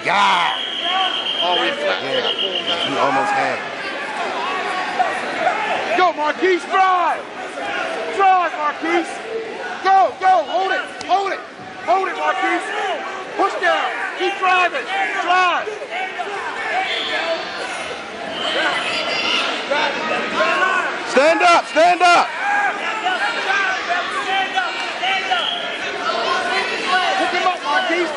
my God. Oh, yeah. He almost had it. Go, Marquise, drive. Drive, Marquise. Go, go, hold it, hold it. Hold it, Marquise. Push down. Keep driving. Drive. Stand up, stand up. Pick him up, Marquise.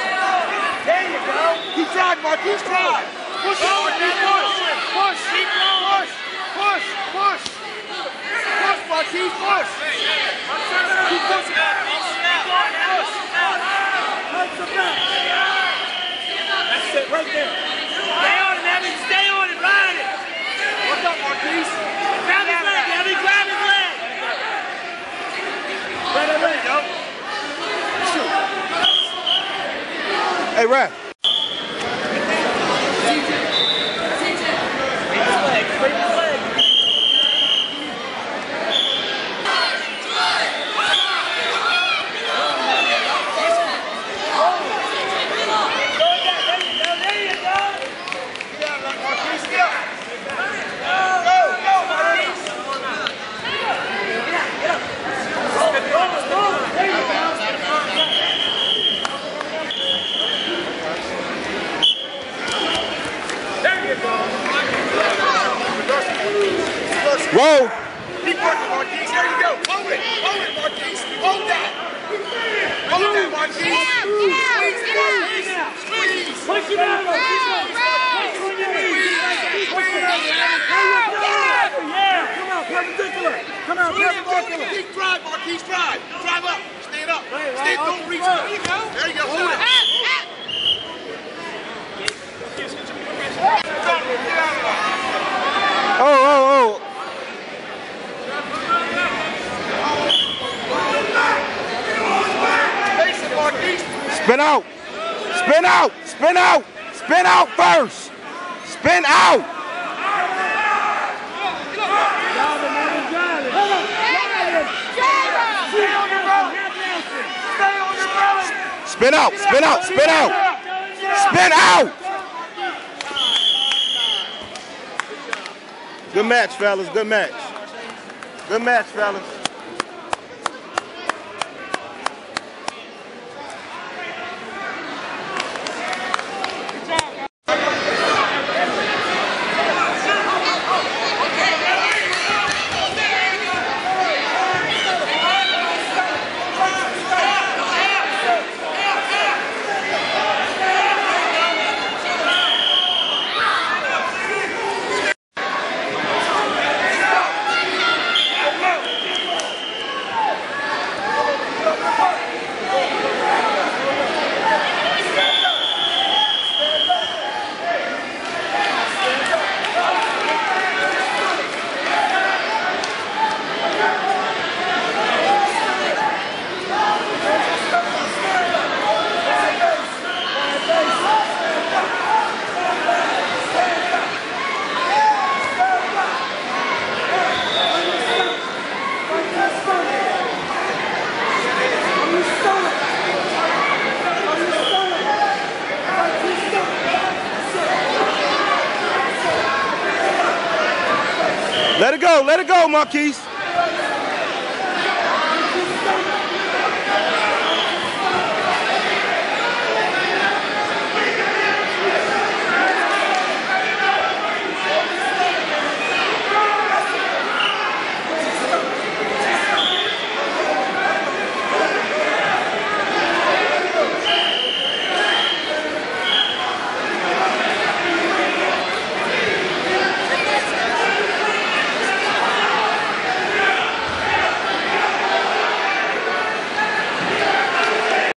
There you go. He tried, Marquise, drive. Push him, Marquise, push. Push, push, push, push. Push, Marquise, push. Keep pushing. Right there. Stay on it, Abby. Stay on it. Ride it. What's up, Marquise? Grab his leg, Abby. Grab his leg. Grab that leg, yo. Shoot. Hey, Rap. Roll. Keep working, Marquise. There you go. Hold it. Hold it, Marquise. Hold that. Hold that, Marquise. Squeeze. Push him out. Come on, perpendicular. Come on, perpendicular. Keep drive, Marquise. Drive. Drive up. Stand up. Stand. Don't reach. There you go. There you go. Hold it. Spin out, spin out, spin out, spin out first, spin out. Spin out, spin out, spin out, spin out. Good match, fellas, good match. Good match, fellas. Let it go, Marquise.